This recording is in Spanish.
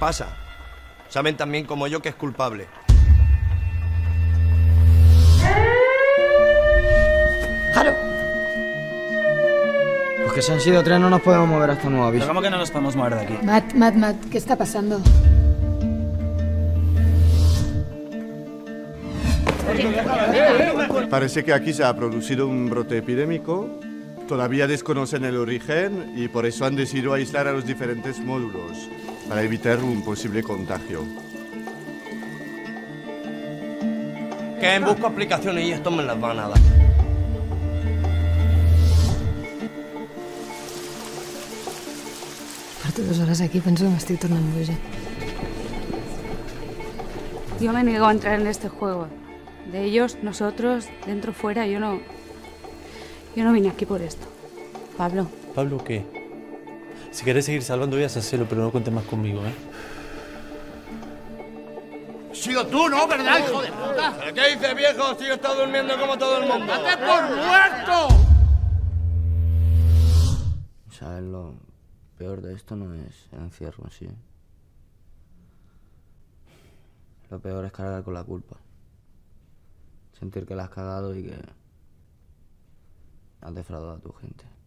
pasa. Saben también como yo que es culpable. ¡Jaro! Pues que se han sido tres, no nos podemos mover hasta nuevo aviso. Pero ¿cómo que no nos podemos mover de aquí? Matt, ¿qué está pasando? Parece que aquí se ha producido un brote epidémico. Todavía desconocen el origen y por eso han decidido aislar a los diferentes módulos para evitar un posible contagio. Que busco aplicaciones y esto me las van a dar. Porto 2 horas aquí, pienso que me estoy tornando ya. Yo me niego a entrar en este juego. De ellos, nosotros, dentro, fuera, yo no... Yo no vine aquí por esto. Pablo. ¿Pablo qué? Si querés seguir salvando vidas, hacelo, pero no cuentes más conmigo, ¿eh? Has sido tú, ¿no? ¿Verdad, hijo de puta? ¿Pero qué dices, viejo? Si yo estoy durmiendo como todo el mundo. ¡Date por muerto! ¿Sabes? Lo peor de esto no es el encierro en sí. Lo peor es cargar con la culpa. Sentir que la has cagado y que has defraudado a tu gente.